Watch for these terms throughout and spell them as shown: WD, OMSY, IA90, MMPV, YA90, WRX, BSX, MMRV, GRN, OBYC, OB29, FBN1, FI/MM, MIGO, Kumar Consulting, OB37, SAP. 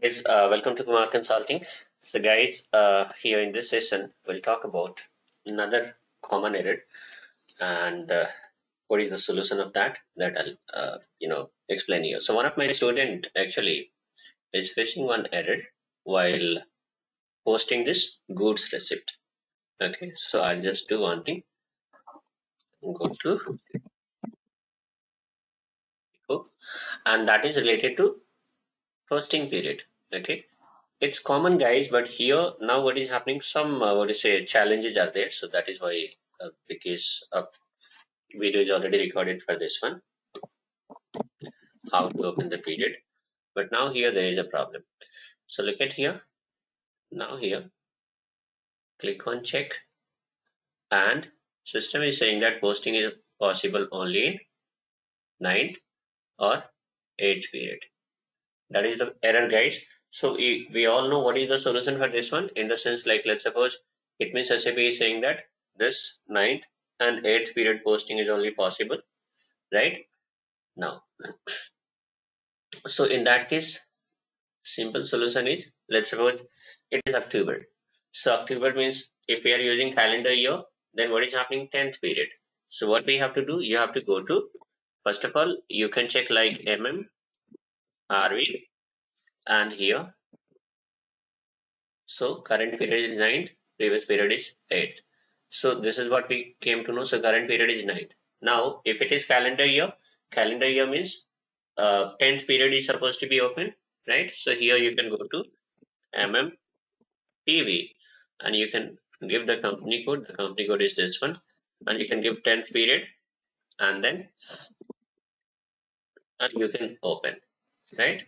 Guys, welcome to Kumar Consulting. So guys, here in this session we'll talk about another common error and what is the solution of that I'll explain here. So one of my student actually is facing one error while posting this goods receipt. Okay, so I'll just do one thing. Go to and that is related to posting period. Okay, it's common guys, but here now what is happening, some challenges are there, so that is why the case of video is already recorded for this one, how to open the period. But now here there is a problem. So look at here. Now here click on check and system is saying that posting is possible only in 9th or 8th period. That is the error guys. So we all know what is the solution for this one, in the sense like, let's suppose it means SAP is saying that this 9th and 8th period posting is only possible right now. So in that case, simple solution is, let's suppose it is October. So October means if we are using calendar year, then what is happening, 10th period. So what we have to do, you have to go to, first of all you can check like MMRV and here. So current period is 9th, previous period is 8th. So this is what we came to know. So current period is 9th. Now if it is calendar year means 10th period is supposed to be open, right? So here you can go to MMPV and you can give the company code. The company code is this one and you can give 10th period and then and you can open, right?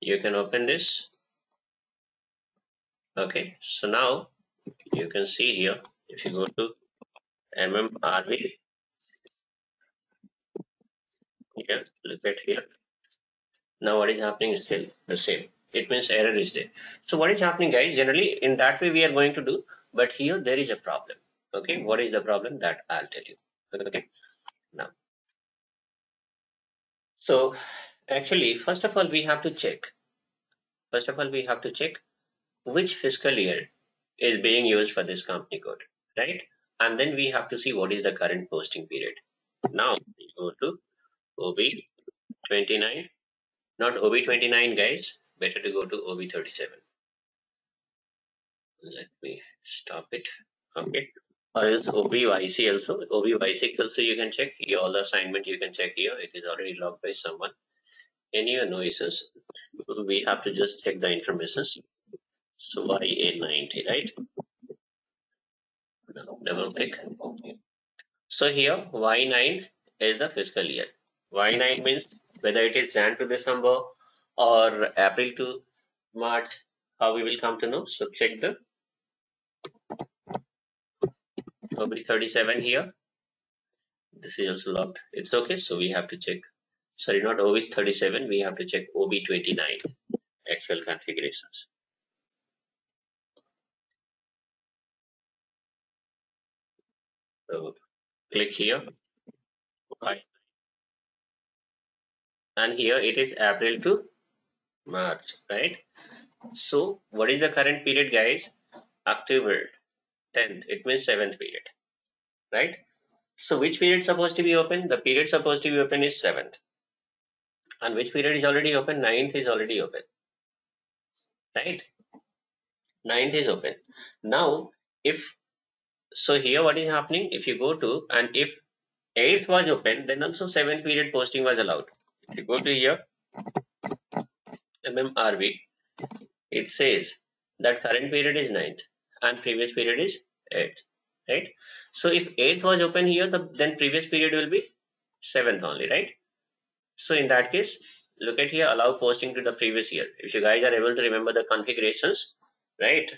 You can open this. Okay, so now you can see here, if you go to MMRV here, look at here. Now what is happening is still the same. It means error is there. So what is happening guys, generally in that way we are going to do, but here there is a problem. Okay, what is the problem, that I'll tell you. Okay, now so actually first of all we have to check which fiscal year is being used for this company code, right? And then we have to see what is the current posting period. Now we go to OB29, not OB29 guys, better to go to OB37. Let me stop it. Okay, or else OBYC also, OBYC also you can check. Here all the assignment you can check here, it is already logged by someone. Any noises, we have to just check the informations. So YA90, right? Now double click. So here Y9 is the fiscal year. Y9 means whether it is Jan to December or April to March, how we will come to know. So check the OB37 here. This is also locked. It's okay. So we have to check. Sorry, not OB37. We have to check OB29 actual configurations. So click here. Right. And here it is April to March, right? So what is the current period, guys? October 10th. It means 7th period, right? So which period is supposed to be open? The period supposed to be open is 7th. And which period is already open? 9th is already open, right? 9th is open. Now if, so here what is happening, if you go to, and if 8th was open, then also 7th period posting was allowed. If you go to here MMRV, it says that current period is 9th and previous period is 8th, right? So if 8th was open here, then previous period will be 7th only, right? So in that case, look at here, allow posting to the previous year. If you guys are able to remember the configurations, right,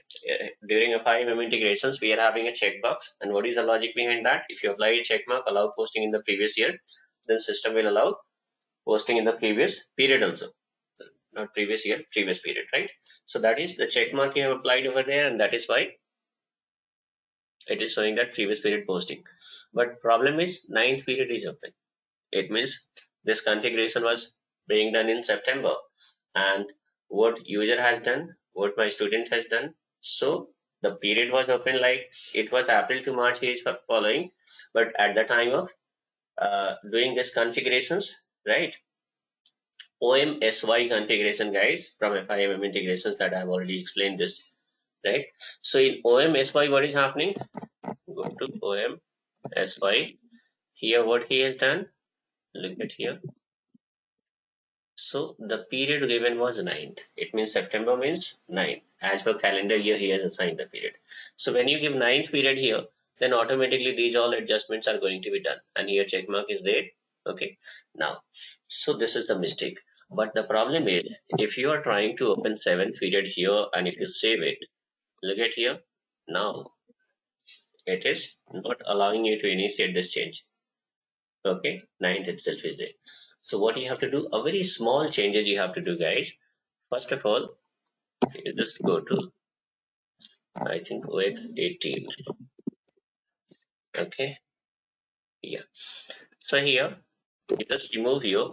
during a FI/MM integrations we are having a checkbox, and what is the logic behind that? If you apply a checkmark, allow posting in the previous year, then system will allow posting in the previous period also, not previous year, previous period, right? So that is the checkmark you have applied over there, and that is why it is showing that previous period posting. But problem is 9th period is open. It means this configuration was being done in September and what user has done, what my student has done. So the period was open like it was April to March he is following, but at the time of doing this configurations, right? OMSY configuration, guys, from FI/MM integrations that I have already explained this, right? So in OMSY, what is happening? Go to OMSY. Here, what he has done? Look at here. So the period given was 9th. It means September means 9th. As per calendar year, he has assigned the period. So when you give 9th period here, then automatically these all adjustments are going to be done. And here check mark is there. Okay. Now, so this is the mistake. But the problem is, if you are trying to open 7th period here and if you save it, look at here. Now, it is not allowing you to initiate this change. Okay, 9th itself is there. So what you have to do, a very small changes you have to do, guys. First of all, you just go to, I think, OB18. Okay, yeah. So here, you just remove here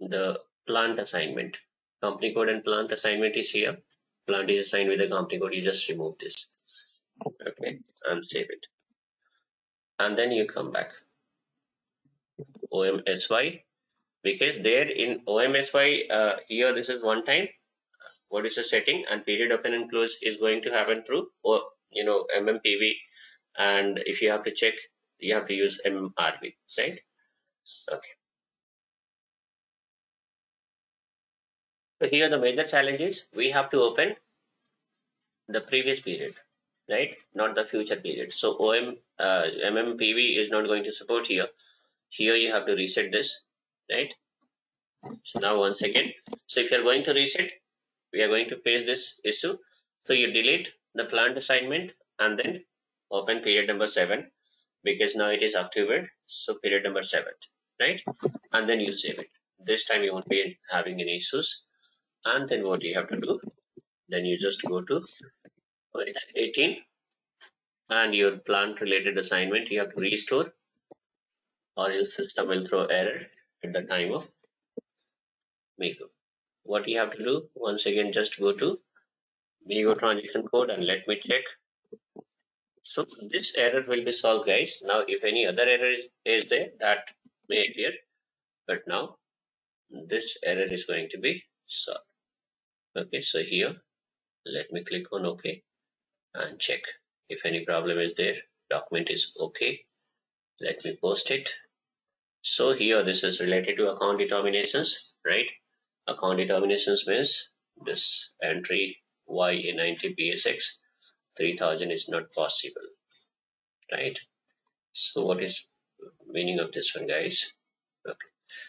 the plant assignment. Company code and plant assignment is here. Plant is assigned with the company code. You just remove this. Okay, and save it. And then you come back. OMSY, because there in OMSY here this is one time what is the setting, and period open and close is going to happen through, or you know, MMPV, and if you have to check you have to use MMRV, right? Okay, so here the major challenge is we have to open the previous period, right, not the future period. So MMPV is not going to support here. Here you have to reset this, right? So now once again, so if you are going to reset, we are going to paste this issue. So you delete the plant assignment and then open period number 7, because now it is October, so period number 7, right? And then you save it. This time you won't be having any issues. And then what you have to do, then you just go to 18 and your plant related assignment you have to restore, or your system will throw error at the time of MIGO. What you have to do, once again, just go to MIGO transaction code and let me check. So this error will be solved, guys. Now, if any other error is there, that may appear. But now, this error is going to be solved. Okay, so here, let me click on OK and check if any problem is there. Document is OK. Let me post it. So here this is related to account determinations, right? Account determinations means this entry YA90 BSX 3000 is not possible, right? So what is meaning of this one, guys? Okay,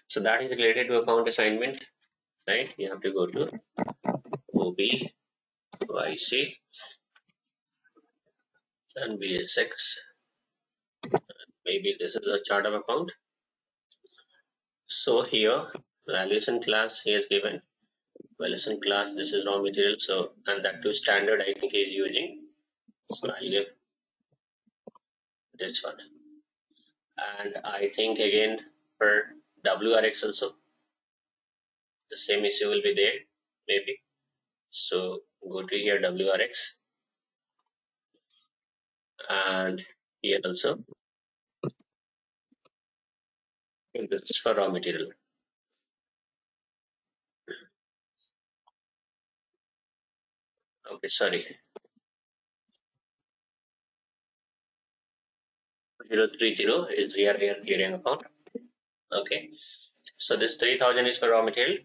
so that is related to account assignment, right? You have to go to OBYC and BSX. Maybe this is a chart of account. So here valuation class he has given, valuation class this is raw material, so and that to standard I think he is using. So I'll give this one, and I think again for WRX also the same issue will be there maybe. So go to here WRX, and here also this is for raw material. Okay, sorry. 030 is GRN account. Okay, so this 3000 is for raw material,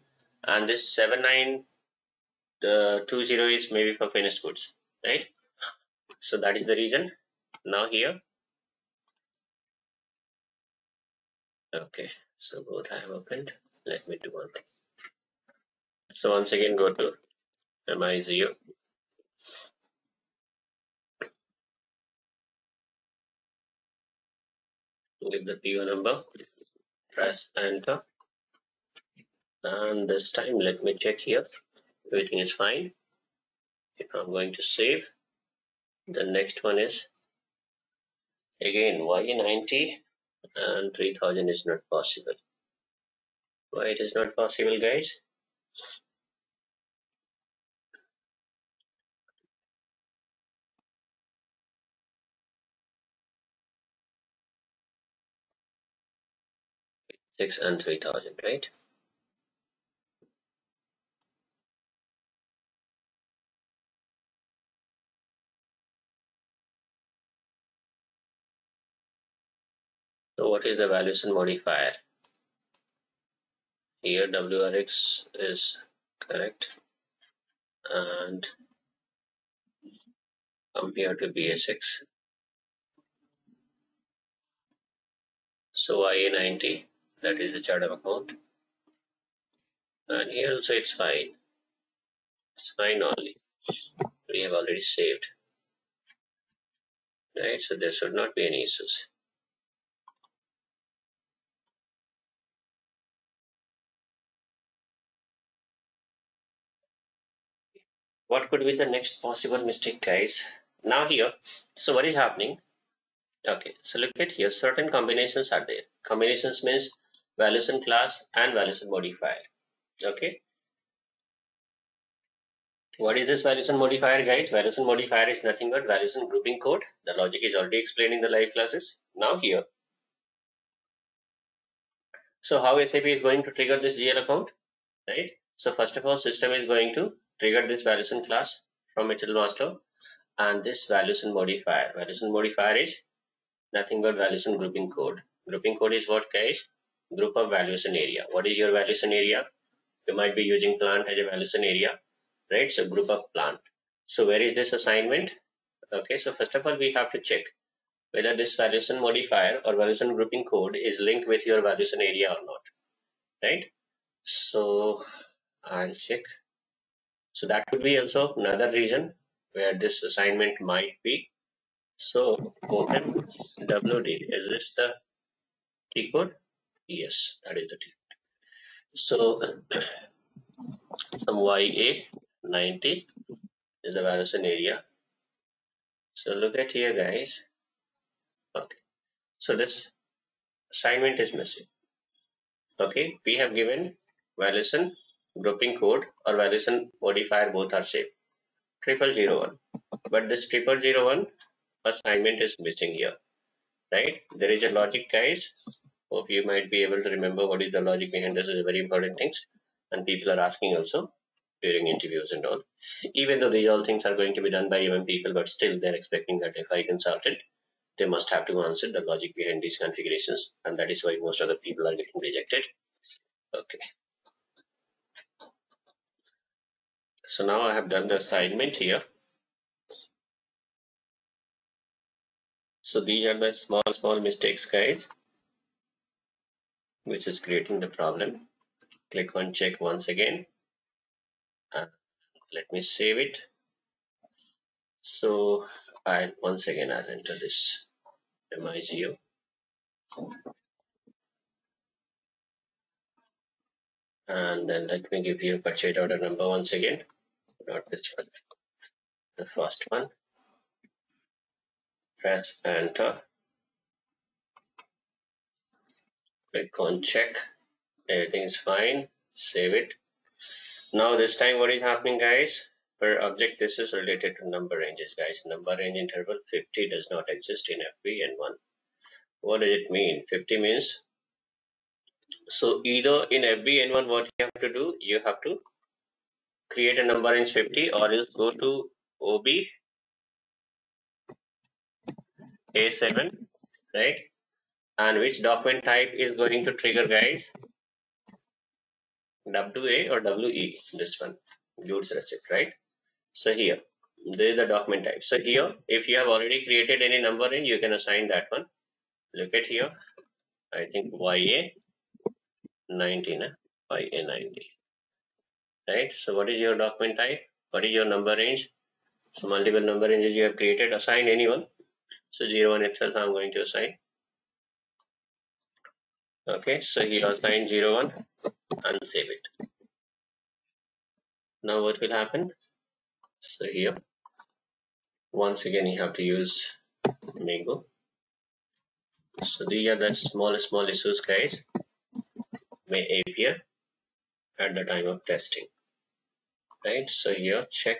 and this 7920 is maybe for finished goods, right? So that is the reason. Now here. Okay, so both I have opened. Let me do one thing. So once again go to MIGO. Give the PO number, press enter. And this time let me check here. Everything is fine. If I'm going to save, the next one is again YA90. And 3000 is not possible. Why it is not possible, guys? 6 and 3,000, right? So what is the valuation modifier? Here WRX is correct and compared to BSX. So IA90, that is the chart of account, and here also it's fine. It's fine only. We have already saved, right? So there should not be any issues. What could be the next possible mistake, guys? Now here, so what is happening? Okay, so look at here, certain combinations are there. Combinations means valuation class and valuation modifier. Okay, what is this valuation modifier, guys? Valuation modifier is nothing but valuation grouping code. The logic is already explained in the live classes. Now here, so how SAP is going to trigger this GL account, right? So first of all, system is going to trigger this valuation class from HL master and this valuation modifier. Valuation modifier is nothing but valuation grouping code. Grouping code is what, guys? Group of valuation area. What is your valuation area? You might be using plant as a valuation area, right? So group of plant. So where is this assignment? Okay, so first of all, we have to check whether this valuation modifier or valuation grouping code is linked with your valuation area or not, right? So I'll check. So that could be also another reason where this assignment might be. So open WD, is this the T code? Yes, that is the T code. So some YA90 is the valuation area. So look at here, guys. Okay, so this assignment is missing. Okay, we have given valuation grouping code or valuation modifier, both are same, 0001, but this 0001 assignment is missing here, right? There is a logic, guys. Hope you might be able to remember what is the logic behind this. Is very important things, and people are asking also during interviews and all. Even though these all things are going to be done by MM people, but still they're expecting that if I consult it, they must have to answer the logic behind these configurations, and that is why most of the people are getting rejected. Okay. So now I have done the assignment here. So these are the small mistakes, guys, which is creating the problem. Click on check once again. Let me save it. So I once again I'll enter this MIGO. And then let me give you a purchase order number once again. Not this one, the first one. Press enter. Click on check. Everything is fine. Save it. Now this time what is happening, guys? Per object, this is related to number ranges, guys. Number range interval 50 does not exist in FBN1. What does it mean? 50 means, so either in FBN1 what you have to do, you have to create a number range 50 or else go to OB87, right? And which document type is going to trigger, guys? WA or WE, this one, goods receipt, right? So here, there is the document type. So here, if you have already created any number range, you can assign that one. Look at here, I think YA90, YA90, right? So what is your document type? What is your number range? So multiple number ranges you have created, assign anyone. So 01 itself I'm going to assign. Okay, so here assign 01 and save it. Now what will happen? So here once again you have to use MIGO. So these are the small issues, guys, may appear at the time of testing, right? So here check,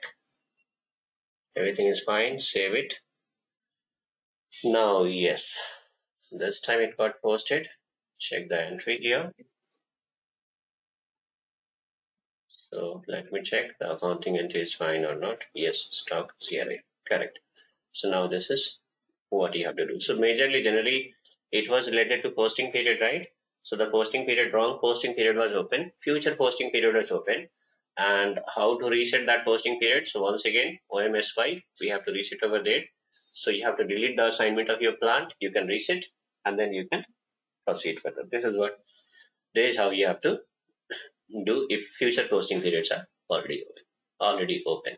everything is fine, save it. Now yes, this time it got posted. check the entry here. So let me check the accounting entry is fine or not. Yes, stock GRN, correct. So now this is what you have to do. So majorly, generally, it was related to posting period, right? So the posting period, wrong posting period was open, future posting period was open, and how to reset that posting period. So once again, OMSY, we have to reset over there. So you have to delete the assignment of your plant, you can reset, and then you can proceed further. This is how you have to do if future posting periods are already open.